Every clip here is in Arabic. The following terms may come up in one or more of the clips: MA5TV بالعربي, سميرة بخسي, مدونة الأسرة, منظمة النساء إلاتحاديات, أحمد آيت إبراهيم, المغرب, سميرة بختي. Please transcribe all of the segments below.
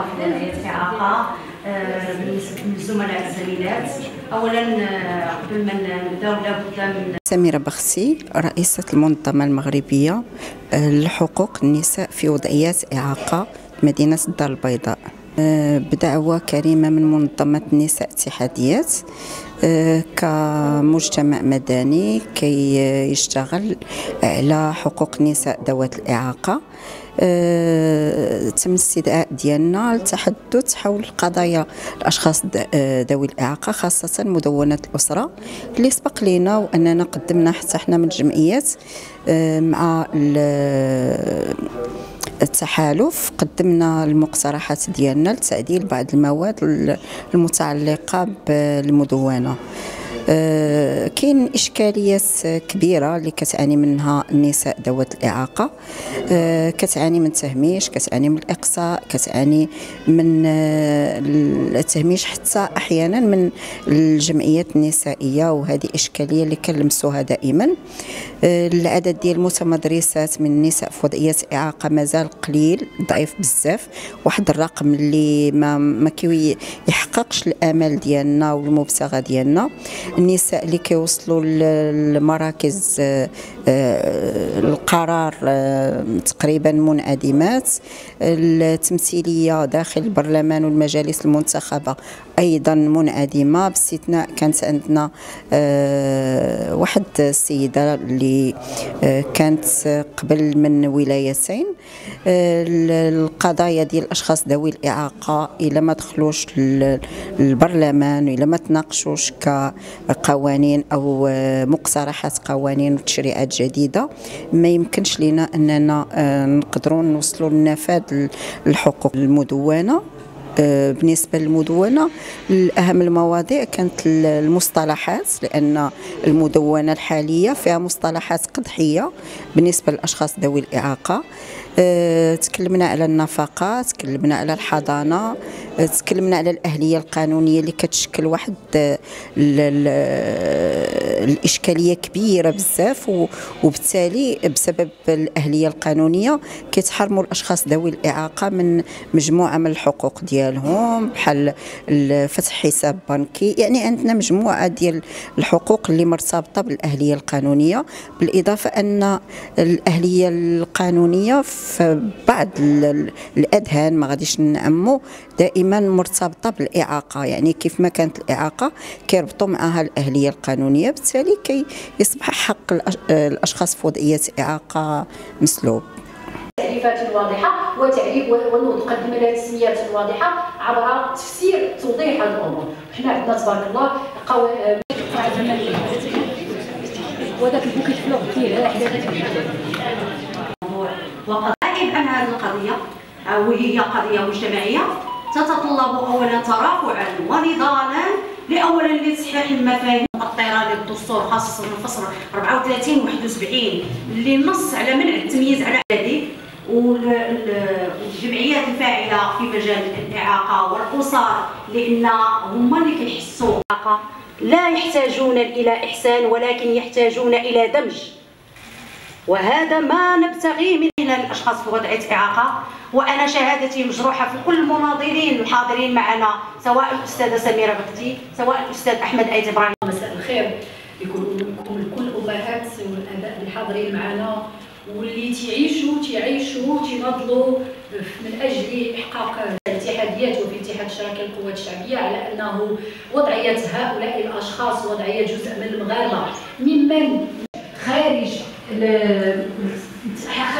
اعاقه من الزملاء الزميلات. اولا قبل ما نبداو لابد من سميرة بخسي، رئيسة المنظمة المغربية لحقوق النساء في وضعيات إعاقة مدينة الدار البيضاء، بدعوة كريمة من منظمة النساء اتحاديات كمجتمع مدني كي يشتغل على حقوق النساء ذوات الإعاقة. تم الاستدعاء ديالنا للتحدث حول قضايا الأشخاص ذوي الإعاقة، خاصة مدونة الأسرة اللي سبق لينا وأننا قدمنا حتى حنا من الجمعيات مع التحالف، قدمنا المقترحات ديالنا لتعديل بعض المواد المتعلقة بالمدونة. كاين إشكاليات كبيرة اللي كتعاني منها النساء ذوات الإعاقة، كتعاني من التهميش، كتعاني من الإقصاء، كتعاني من التهميش حتى أحيانا من الجمعيات النسائية، وهذه إشكالية اللي كنلمسوها دائما. العدد ديال المتمدرسات من النساء في وضعيات إعاقة مازال قليل، ضعيف بزاف، واحد الرقم اللي ما كيحققش الآمال ديالنا والمبتغى ديالنا. النساء اللي كيوصلوا لمراكز القرار تقريبا منعدمات، التمثيليه داخل البرلمان والمجالس المنتخبه ايضا منعدمه، باستثناء كانت عندنا واحد السيده اللي كانت قبل من ولايتين. القضايا ديال الاشخاص ذوي الاعاقه الا ما دخلوش البرلمان والا ما تناقشوش قوانين أو مقترحات قوانين وتشريعات جديدة، ما يمكنش لنا أننا نقدروا نوصلوا لنفاذ الحقوق. المدونة بالنسبة للمدونة أهم المواضيع كانت المصطلحات، لأن المدونة الحالية فيها مصطلحات قدحية بالنسبة للأشخاص ذوي الإعاقة. تكلمنا على النفقات، تكلمنا على الحضانة، تكلمنا على الأهلية القانونية اللي كتشكل واحد الإشكالية كبيرة بزاف، وبالتالي بسبب الأهلية القانونية كيتحرموا الأشخاص ذوي الإعاقة من مجموعة من الحقوق ديالهم بحال فتح حساب بنكي. يعني عندنا مجموعة ديال الحقوق اللي مرتبطة بالأهلية القانونية، بالإضافة أن الأهلية القانونية فبعض الأذهان ما غاديش نعمو دائما مرتبطة بالإعاقة، يعني كيف ما كانت الإعاقة كيربطوا معها الأهلية القانونية، بالتالي كي يصبح حق الأشخاص في وضعيات إعاقة مسلوب. التعريفات الواضحة وتعريف والنوض قدم لها التسميات الواضحة عبر تفسير توضيح هذه الأمور. حنا عندنا تبارك الله وذاك البوكيت فلوغ كثير وقضائب عن هذه القضية، وهي قضية مجتمعية تتطلب أولا ترافعا ونضالا لأولا لتصحيح المفاهيم المؤطرة للدستور، خاصة الفصل 34 و71 اللي نص على منع التمييز على الأعداد، والجمعيات الفاعلة في مجال الإعاقة والأسر، لأن هما اللي كيحسوا بالإعاقة لا يحتاجون إلى إحسان ولكن يحتاجون إلى دمج، وهذا ما نبتغيه من الأشخاص في وضعية إعاقة. وأنا شهادتي مجروحة في كل المناضلين الحاضرين معنا، سواء الأستاذة سميرة بختي، سواء الأستاذ أحمد آيت إبراهيم. مساء الخير لكم الكل، الأبهات والآباء اللي حاضرين معنا واللي تعيشوا تناضلوا من أجل إحقاق الاتحاديات وفي اتحاد شراكة القوات الشعبية على أنه وضعية هؤلاء الأشخاص وضعية جزء من المغاربة ممن خارج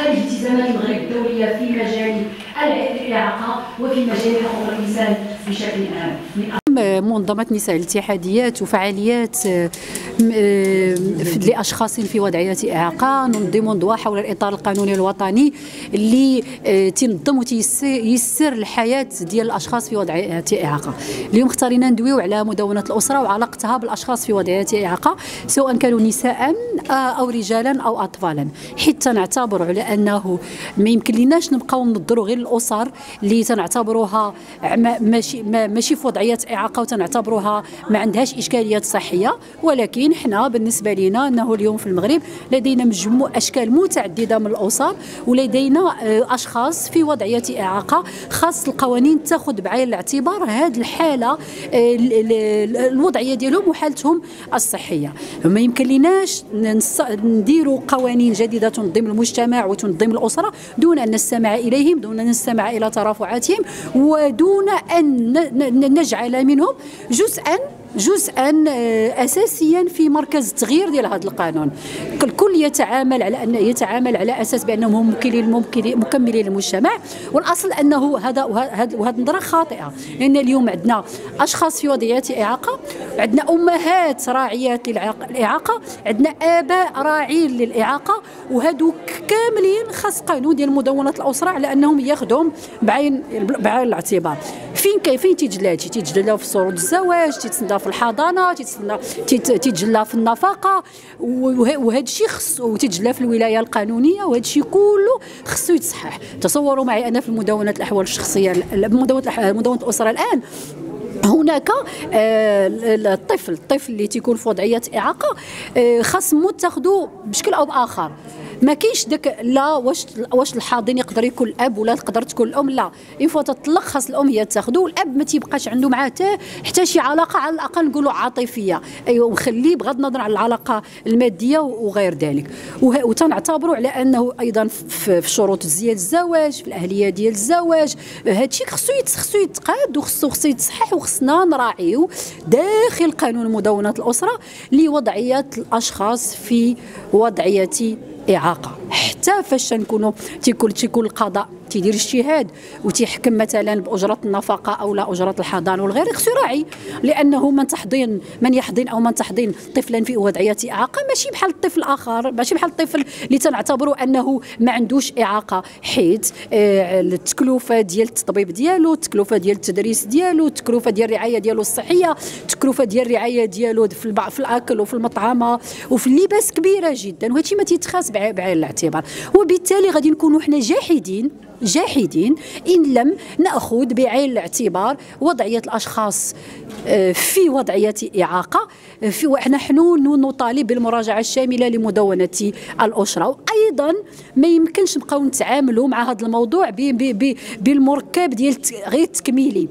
التزامات المغرب الدولية في مجال الإعاقة وفي مجال حقوق الإنسان بشكل عام. منظمة نساء الاتحاديات وفعاليات لأشخاص في وضعية إعاقة ننظم ندوة حول الإطار القانوني الوطني اللي تنظم وتيسر الحياة ديال الأشخاص في وضعية إعاقة. اليوم اختارينا ندويو على مدونة الأسرة وعلاقتها بالأشخاص في وضعية إعاقة، سواء كانوا نساء أو رجالا أو أطفالا، حيت نعتبر على أنه ما يمكن لناش نبقاو ننظروا غير الأسر اللي تنعتبروها ماشي في وضعية إعاقة وتنعتبروها ما عندهاش إشكاليات صحية، ولكن متفائلين حنا بالنسبه لنا انه اليوم في المغرب لدينا مجموعه اشكال متعدده من الاوساط، ولدينا اشخاص في وضعيه اعاقه، خاص القوانين تاخذ بعين الاعتبار هذه الحاله الوضعيه ديالهم وحالتهم الصحيه. ما يمكن لناش نديروا قوانين جديده تنظم المجتمع وتنظم الاسره دون ان نستمع اليهم، دون ان نستمع الى ترافعاتهم، ودون ان نجعل منهم جزءا اساسيا في مركز التغيير ديال هذا القانون. الكل يتعامل على اساس بانهم هم مكملين للمجتمع، والاصل انه هذه النظره خاطئه، لان اليوم عندنا اشخاص في وضعيه اعاقه، عندنا امهات راعيات للاعاقه، عندنا اباء راعين للاعاقه، وهذو كاملين خاص قانون ديال مدونه الاسره على انهم ياخذهم بعين الاعتبار. فين تيتجلى؟ تيتجلى في صعود الزواج، تيتسنى في الحضانه، تيتجلى في النفقه، وهذا الشيء خصو، وتتجلى في الولايه القانونيه، وهذا الشيء كله خصو يتصحح. تصوروا معي انا في مدونه الاحوال الشخصيه، مدونه الاسره الان هناك الطفل اللي تيكون في وضعيه اعاقه خاص متاخذو بشكل او باخر. ما كاينش داك لا واش الحاضن يقدر يكون الاب ولا تقدر تكون الام، لا، اين فوا تطلق خاص الام هي تاخذو، والاب ما تيبقاش عنده معاه حتى شي علاقه على الاقل نقولوا عاطفيه، ايوا وخليه بغض النظر على العلاقه الماديه وغير ذلك. وتنعتبروا على انه ايضا في شروط ديال الزواج، في الاهليه ديال الزواج، هادشي خصو يتقاد وخصو يتصحح، وخصنا نراعيو داخل قانون مدونه الاسره لوضعيه الاشخاص في وضعيه إعاقة. حتى فاش تيكون القضاء تيدير اجتهاد وتيحكم مثلا باجره النفقه او لا اجره الحضانه والغير، خصو يراعي لانه من يحضن او من تحضن طفلا في وضعيه اعاقه ماشي بحال الطفل الاخر، ماشي بحال الطفل اللي تنعتبروا انه ما عندوش اعاقه، حيت التكلفه ديال التطبيب ديالو، التكلفه ديال التدريس ديالو، التكلفه ديال الرعايه ديالو الصحيه، التكلفه ديال الرعايه ديالو في الاكل وفي المطعمه وفي اللباس كبيره جدا، وهادشي ما تيتخاس بعين الاعتبار. وبالتالي غادي نكونوا حنا جاحدين إن لم نأخذ بعين الاعتبار وضعية الأشخاص في وضعية إعاقة. نحن نطالب بالمراجعة الشاملة لمدونة الأسرة، وأيضا ما يمكنش نبقاو نتعاملوا مع هذا الموضوع بالمركب ديال غير التكميلي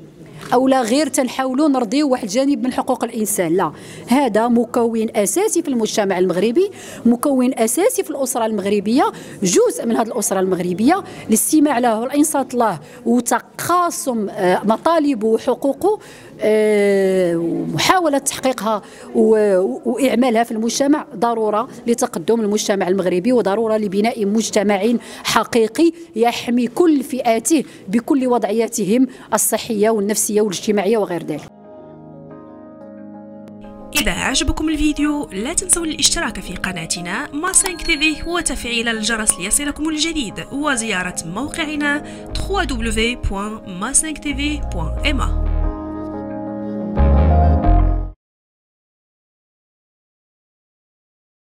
او لا غير تنحاولوا نرضيو واحد الجانب من حقوق الانسان، لا، هذا مكون اساسي في المجتمع المغربي، مكون اساسي في الاسره المغربيه، جزء من هذه الاسره المغربيه، الاستماع له والانصات له وتقاسم مطالبه وحقوقه ومحاوله تحقيقها واعمالها في المجتمع ضروره لتقدم المجتمع المغربي، وضروره لبناء مجتمع حقيقي يحمي كل فئاته بكل وضعياتهم الصحيه والنفسيه والاجتماعية وغير ذلك. إذا عجبكم الفيديو لا تنسوا الاشتراك في قناتنا MA5TV وتفعيل الجرس ليصلكم الجديد، وزيارة موقعنا www.ma5tv.ma.